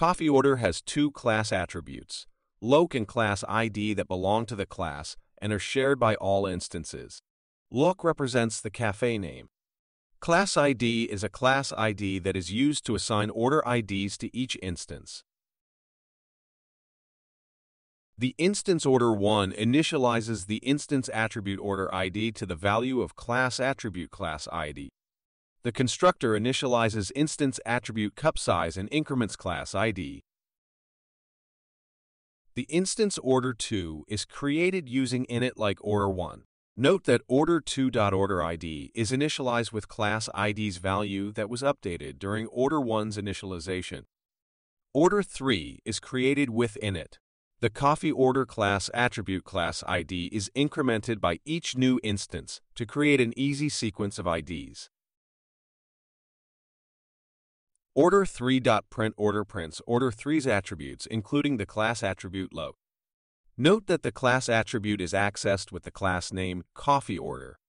CoffeeOrder has two class attributes, Loc and class ID, that belong to the class and are shared by all instances. Loc represents the cafe name. Class ID is a class ID that is used to assign order IDs to each instance. The instance order 1 initializes the instance attribute order ID to the value of class attribute class ID. The constructor initializes instance attribute cup size and increments class ID. The instance order 2 is created using init like order 1. Note that order 2.order ID is initialized with class ID's value that was updated during order 1's initialization. Order 3 is created with init. The CoffeeOrder class attribute class ID is incremented by each new instance to create an easy sequence of IDs. Order 3.printOrder prints Order 3's attributes, including the class attribute Loc. Note that the class attribute is accessed with the class name CoffeeOrder.